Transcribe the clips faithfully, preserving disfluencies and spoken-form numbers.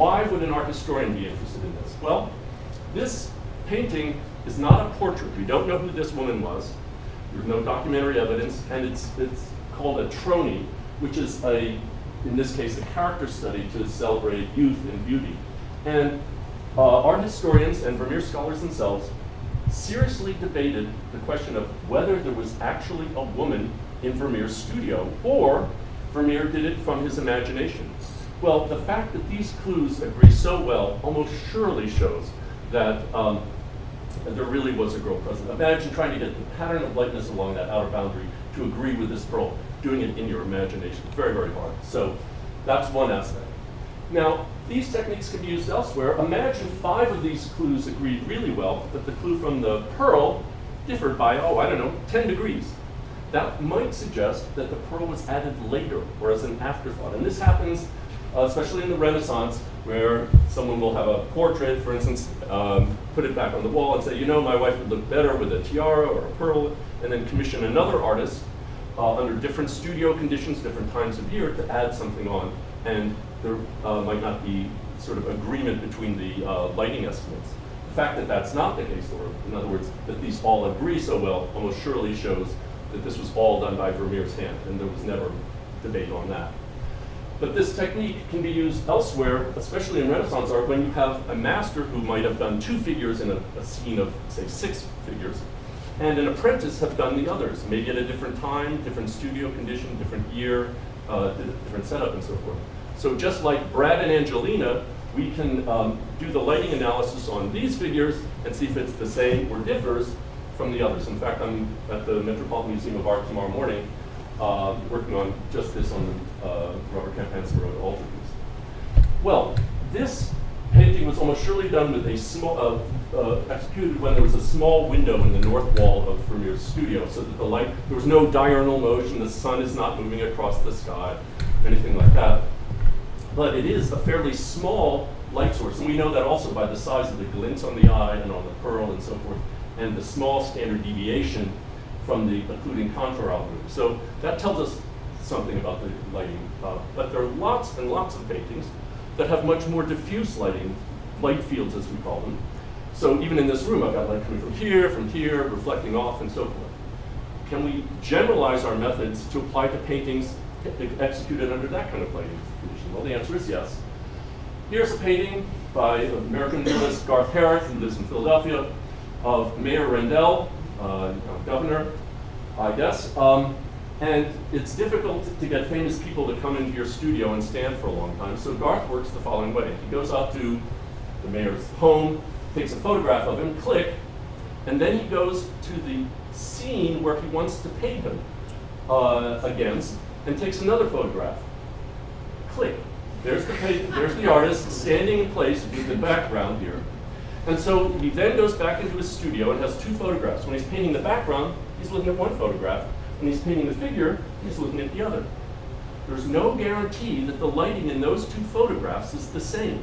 Why would an art historian be interested in this? Well, this painting is not a portrait. We don't know who this woman was. There's no documentary evidence, and it's, it's called a trony, which is a, in this case, a character study to celebrate youth and beauty. And uh, art historians and Vermeer scholars themselves seriously debated the question of whether there was actually a woman in Vermeer's studio, or Vermeer did it from his imagination. Well, the fact that these clues agree so well almost surely shows that um, there really was a girl present. Imagine trying to get the pattern of lightness along that outer boundary to agree with this pearl, doing it in your imagination. Very, very hard. So that's one aspect. Now, these techniques can be used elsewhere. Imagine five of these clues agreed really well, but the clue from the pearl differed by, oh, I don't know, ten degrees. That might suggest that the pearl was added later or as an afterthought. And this happens uh, especially in the Renaissance, where someone will have a portrait, for instance, um, put it back on the wall and say, you know, my wife would look better with a tiara or a pearl, and then commission another artist uh, under different studio conditions, different times of year, to add something on. And there uh, might not be sort of agreement between the uh, lighting estimates. The fact that that's not the case, or in other words, that these all agree so well, almost surely shows that this was all done by Vermeer's hand, and there was never debate on that. But this technique can be used elsewhere, especially in Renaissance art, when you have a master who might have done two figures in a, a scene of, say, six figures, and an apprentice have done the others, maybe at a different time, different studio condition, different year, uh, different setup, and so forth. So just like Brad and Angelina, we can um, do the lighting analysis on these figures and see if it's the same or differs from the others. In fact, I'm at the Metropolitan Museum of Art tomorrow morning, Uh, working on just this on the uh, Robert Camp Hansenboro altar piece. Well, this painting was almost surely done with a small, uh, uh, executed when there was a small window in the north wall of Vermeer's studio, so that the light, there was no diurnal motion, the sun is not moving across the sky, anything like that. But it is a fairly small light source, and we know that also by the size of the glints on the eye and on the pearl and so forth, and the small standard deviation from the occluding contour algorithm. So that tells us something about the lighting. Uh, but there are lots and lots of paintings that have much more diffuse lighting, light fields as we call them. So even in this room, I've got light coming from here, from here, reflecting off, and so forth. Can we generalize our methods to apply to paintings executed under that kind of lighting condition? Well, the answer is yes. Here's a painting by American realist Garth Herrick, who lives in Philadelphia, of Mayor Rendell, Uh, governor, I guess. Um, and it's difficult to get famous people to come into your studio and stand for a long time. So Garth works the following way. He goes out to the mayor's home, takes a photograph of him, click, and then he goes to the scene where he wants to paint him uh, against and takes another photograph. Click. There's the, there's the artist standing in place with the background here. And so he then goes back into his studio and has two photographs. When he's painting the background, he's looking at one photograph. When he's painting the figure, he's looking at the other. There's no guarantee that the lighting in those two photographs is the same,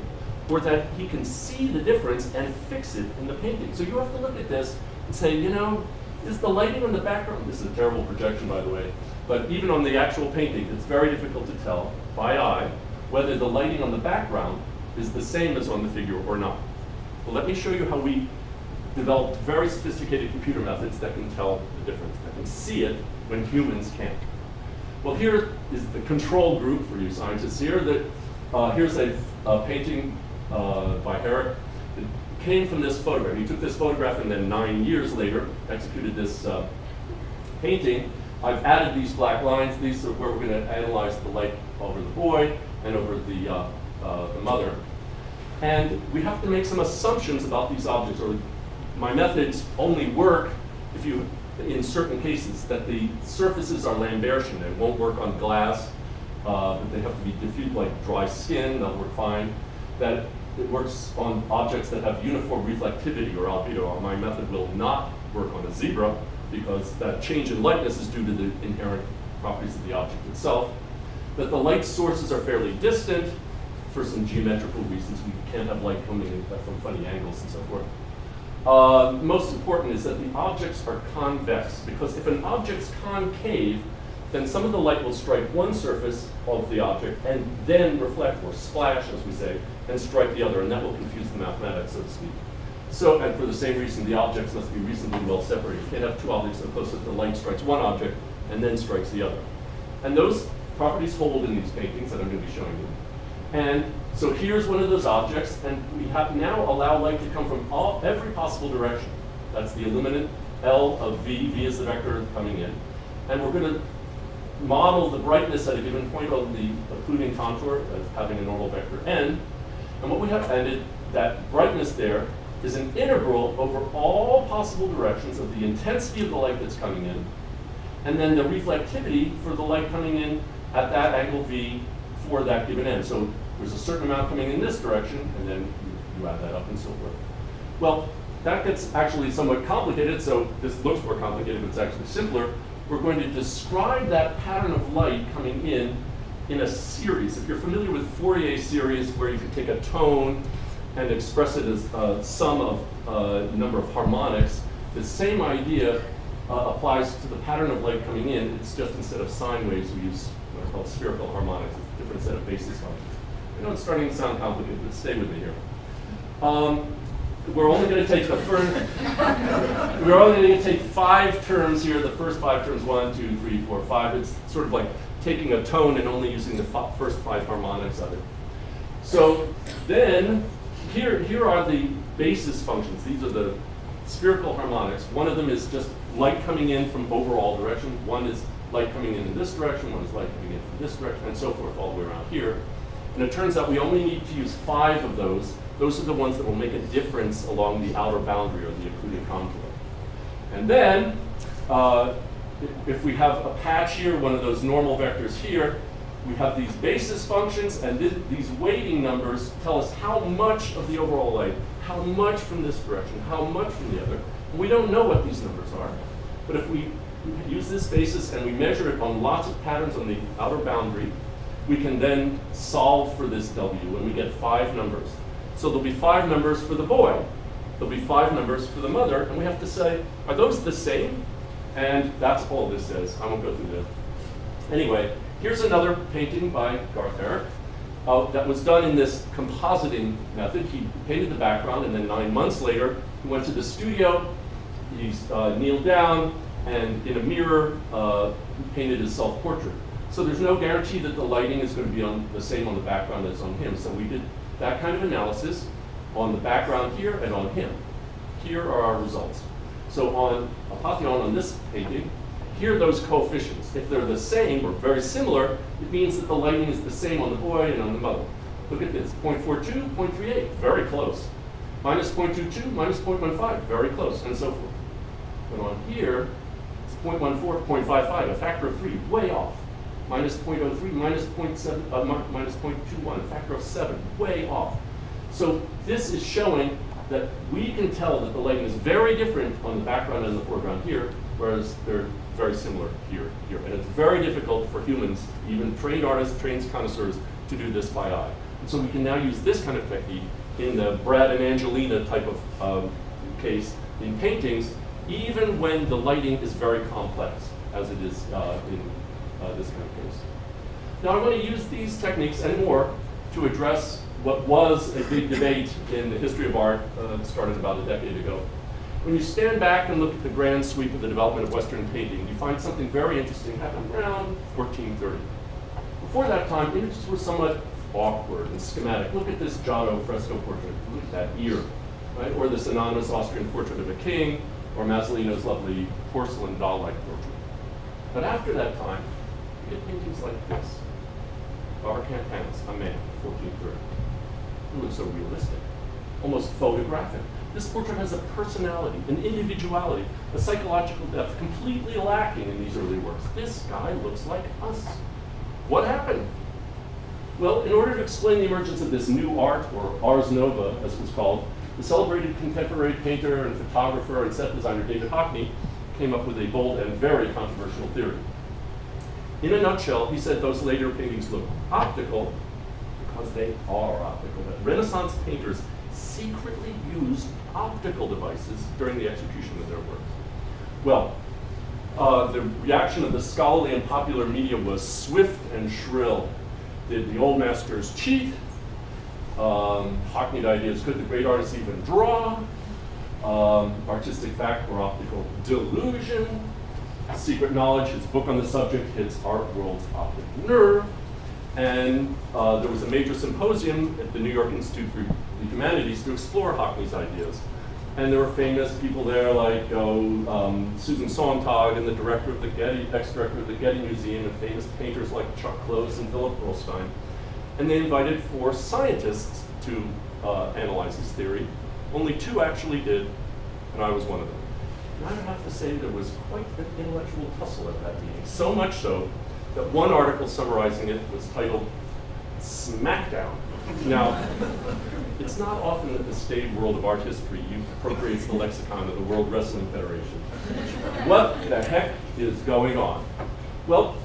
or that he can see the difference and fix it in the painting. So you have to look at this and say, you know, is the lighting on the background? This is a terrible projection, by the way. But even on the actual painting, it's very difficult to tell by eye whether the lighting on the background is the same as on the figure or not. Well, let me show you how we developed very sophisticated computer methods that can tell the difference, that can see it when humans can't. Well, here is the control group for you scientists here. That, uh, here's a, a painting uh, by Herrick that came from this photograph. He took this photograph and then nine years later executed this uh, painting. I've added these black lines. These are where we're going to analyze the light over the boy and over the, uh, uh, the mother. And we have to make some assumptions about these objects, or my methods only work if you, in certain cases, that the surfaces are Lambertian. They won't work on glass, uh, but they have to be diffuse, like dry skin, they'll work fine. That it works on objects that have uniform reflectivity or albedo. My method will not work on a zebra, because that change in lightness is due to the inherent properties of the object itself. That the light sources are fairly distant. For some geometrical reasons, we can't have light coming in from funny angles and so forth. Uh, most important is that the objects are convex, because if an object's concave, then some of the light will strike one surface of the object and then reflect, or splash, as we say, and strike the other, and that will confuse the mathematics, so to speak. So, and for the same reason, the objects must be reasonably well separated. You can't have two objects that are close, that the light strikes one object and then strikes the other. And those properties hold in these paintings that I'm going to be showing you. And so here's one of those objects, and we have now allow light to come from all, every possible direction. That's the illuminant L of V. V is the vector coming in. And we're going to model the brightness at a given point on the occluding contour as having a normal vector N. And what we have ended, that brightness there is an integral over all possible directions of the intensity of the light that's coming in, and then the reflectivity for the light coming in at that angle V for that given N. So there's a certain amount coming in this direction, and then you, you add that up and so forth. Well, that gets actually somewhat complicated, so this looks more complicated, but it's actually simpler. We're going to describe that pattern of light coming in in a series. If you're familiar with Fourier series, where you can take a tone and express it as a sum of a number of harmonics, the same idea uh, applies to the pattern of light coming in. It's just instead of sine waves, we use what are called spherical harmonics. It's a different set of basis functions. I know it's starting to sound complicated, but stay with me here. Um, We're only going to take the first. We're only going to take five terms here. The first five terms: one, two, three, four, five. It's sort of like taking a tone and only using the first five harmonics of it. So then, here here are the basis functions. These are the spherical harmonics. One of them is just light coming in from overall direction. One is light coming in in this direction. One is light coming in from this direction, and so forth all the way around here. And it turns out we only need to use five of those. Those are the ones that will make a difference along the outer boundary or the occluding contour. And then, uh, if we have a patch here, one of those normal vectors here, we have these basis functions, and th these weighting numbers tell us how much of the overall light, how much from this direction, how much from the other. And we don't know what these numbers are. But if we use this basis and we measure it on lots of patterns on the outer boundary, we can then solve for this W, and we get five numbers. So there'll be five numbers for the boy. There'll be five numbers for the mother. And we have to say, are those the same? And that's all this says. I won't go through that. Anyway, here's another painting by Garth Herrick uh, that was done in this compositing method. He painted the background, and then nine months later, he went to the studio. He uh, kneeled down, and in a mirror, uh, painted his self-portrait. So there's no guarantee that the lighting is going to be on the same on the background as on him. So we did that kind of analysis on the background here and on him. Here are our results. So on Apotheon, on this painting, here are those coefficients. If they're the same or very similar, it means that the lighting is the same on the boy and on the mother. Look at this, zero point four two, zero point three eight, very close. Minus zero point two two, minus zero point one five, very close, and so forth. But on here, it's zero point one four, zero point five five, a factor of three, way off. Minus zero point zero three, minus zero point seven, uh, minus zero point two one, a factor of seven, way off. So this is showing that we can tell that the lighting is very different on the background and the foreground here, whereas they're very similar here, here. And it's very difficult for humans, even trained artists, trained connoisseurs, to do this by eye. And so we can now use this kind of technique in the Brad and Angelina type of um, case in paintings, even when the lighting is very complex, as it is uh, in Uh, this kind of case. Now I want to use these techniques and more to address what was a big debate in the history of art uh, started about a decade ago. When you stand back and look at the grand sweep of the development of Western painting, you find something very interesting happened around fourteen thirty. Before that time, images were somewhat awkward and schematic. Look at this Giotto fresco portrait. Look at that ear, right? Or this anonymous Austrian portrait of a king, or Masolino's lovely porcelain doll-like portrait. But after that time, get paintings like this. Campana's Hans, a man, fourteen thirty. It looks so realistic, almost photographic. This portrait has a personality, an individuality, a psychological depth completely lacking in these early works. This guy looks like us. What happened? Well, in order to explain the emergence of this new art, or Ars Nova, as it was called, the celebrated contemporary painter and photographer and set designer David Hockney came up with a bold and very controversial theory. In a nutshell, he said those later paintings look optical because they are optical. That Renaissance painters secretly used optical devices during the execution of their works. Well, uh, the reaction of the scholarly and popular media was swift and shrill. Did the old masters cheat? Um, Hockneyed ideas, could the great artists even draw? Um, artistic fact or optical delusion? Secret Knowledge, his book on the subject, hits art world's optic nerve. And uh, there was a major symposium at the New York Institute for the Humanities to explore Hockney's ideas. And there were famous people there like oh, um, Susan Sontag and the director of the Getty, ex-director of the Getty Museum, and famous painters like Chuck Close and Philip Pearlstein. And they invited four scientists to uh, analyze his theory. Only two actually did, and I was one of them. And I would have to say there was quite an intellectual tussle at that meeting, so much so that one article summarizing it was titled Smackdown. Now, it's not often that the staid world of art history appropriates the lexicon of the World Wrestling Federation. What the heck is going on? Well,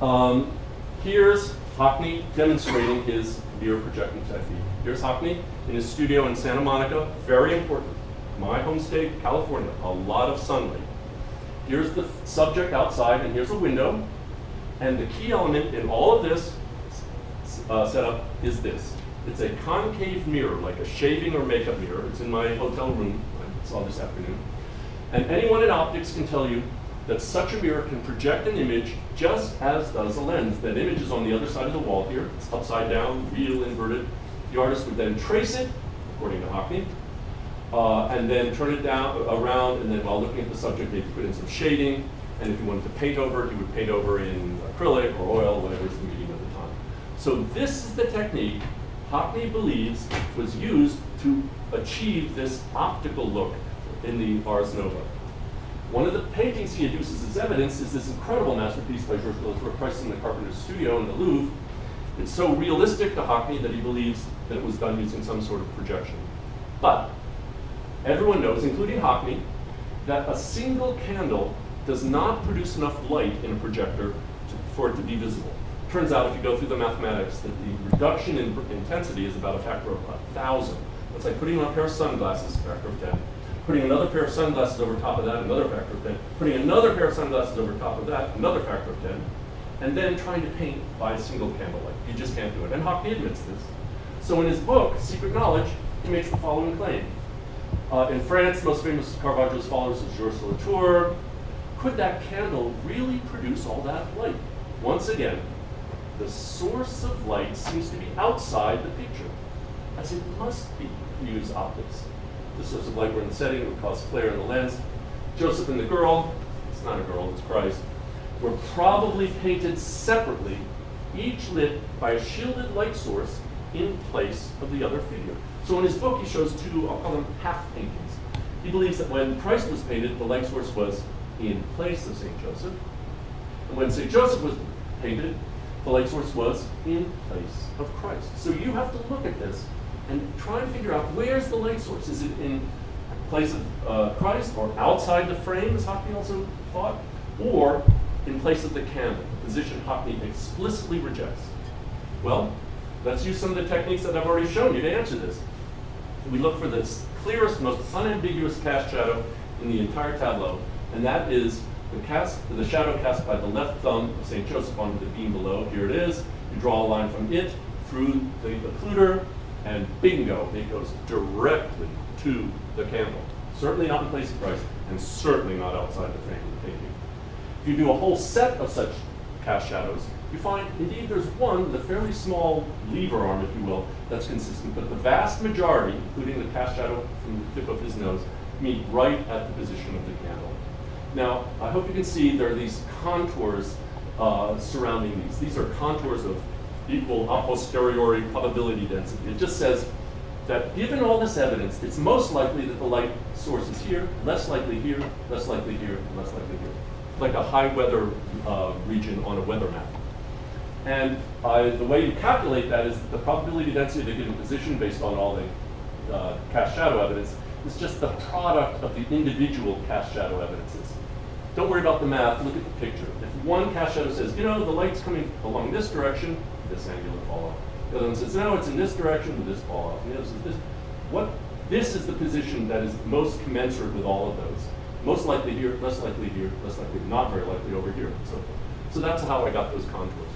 um, here's Hockney demonstrating his mirror projecting technique. Here's Hockney in his studio in Santa Monica, very important. My home state, California, a lot of sunlight. Here's the subject outside, and here's a window. And the key element in all of this uh, setup is this. It's a concave mirror, like a shaving or makeup mirror. It's in my hotel room, I saw this afternoon. And anyone in optics can tell you that such a mirror can project an image just as does a lens. That image is on the other side of the wall here. It's upside down, real, inverted. The artist would then trace it, according to Hockney, uh, and then turn it down around, and then while looking at the subject, they'd put in some shading, and if he wanted to paint over, he would paint over in acrylic or oil, whatever is the medium at the time. So this is the technique Hockney believes was used to achieve this optical look in the Ars Nova. One of the paintings he adduces as evidence is this incredible masterpiece by Georges de La Tour, Christ in the Carpenter's Studio in the Louvre. It's so realistic to Hockney that he believes that it was done using some sort of projection. But everyone knows, including Hockney, that a single candle does not produce enough light in a projector to, for it to be visible. Turns out, if you go through the mathematics, that the reduction in intensity is about a factor of one thousand. That's like putting on a pair of sunglasses, a factor of ten. Putting another pair of sunglasses over top of that, another factor of ten. Putting another pair of sunglasses over top of that, another factor of ten. And then trying to paint by a single candlelight. You just can't do it. And Hockney admits this. So in his book, Secret Knowledge, he makes the following claim. Uh, in France, the most famous Caravaggio's followers is Georges de La Tour. Could that candle really produce all that light? Once again, the source of light seems to be outside the picture, as it must be to use optics. The source of light we're in the setting would cause flare in the lens. Joseph and the girl, it's not a girl, it's Christ, were probably painted separately, each lit by a shielded light source in place of the other figure. So in his book, he shows two, I'll call them half paintings. He believes that when Christ was painted, the light source was in place of Saint Joseph. And when Saint Joseph was painted, the light source was in place of Christ. So you have to look at this and try and figure out where's the light source. Is it in place of uh, Christ, or outside the frame, as Hockney also thought, or in place of the candle, a position Hockney explicitly rejects? Well, let's use some of the techniques that I've already shown you to answer this. We look for the clearest, most unambiguous cast shadow in the entire tableau, and that is the, cast, the shadow cast by the left thumb of Saint Joseph onto the beam below. Here it is. You draw a line from it through the occluder, and bingo, it goes directly to the candle. Certainly not in place of Christ, and certainly not outside the frame of the painting. If you do a whole set of such cast shadows, you find, indeed, there's one with a fairly small lever arm, if you will, that's consistent, but the vast majority, including the cast shadow from the tip of his nose, meet right at the position of the candle. Now, I hope you can see there are these contours uh, surrounding these. These are contours of equal a posteriori probability density. It just says that given all this evidence, it's most likely that the light source is here, less likely here, less likely here, less likely here. Like a high weather uh, region on a weather map. And uh, the way you calculate that is that the probability density of a given position based on all the uh, cast shadow evidence is just the product of the individual cast shadow evidences. Don't worry about the math, look at the picture. If one cast shadow says, you know, the light's coming along this direction, this angular falloff. The other one says, no, it's in this direction with this falloff. The other says, this. What? This is the position that is most commensurate with all of those. most likely here, less likely here, less likely, not very likely over here, and so forth. So that's how I got those contours.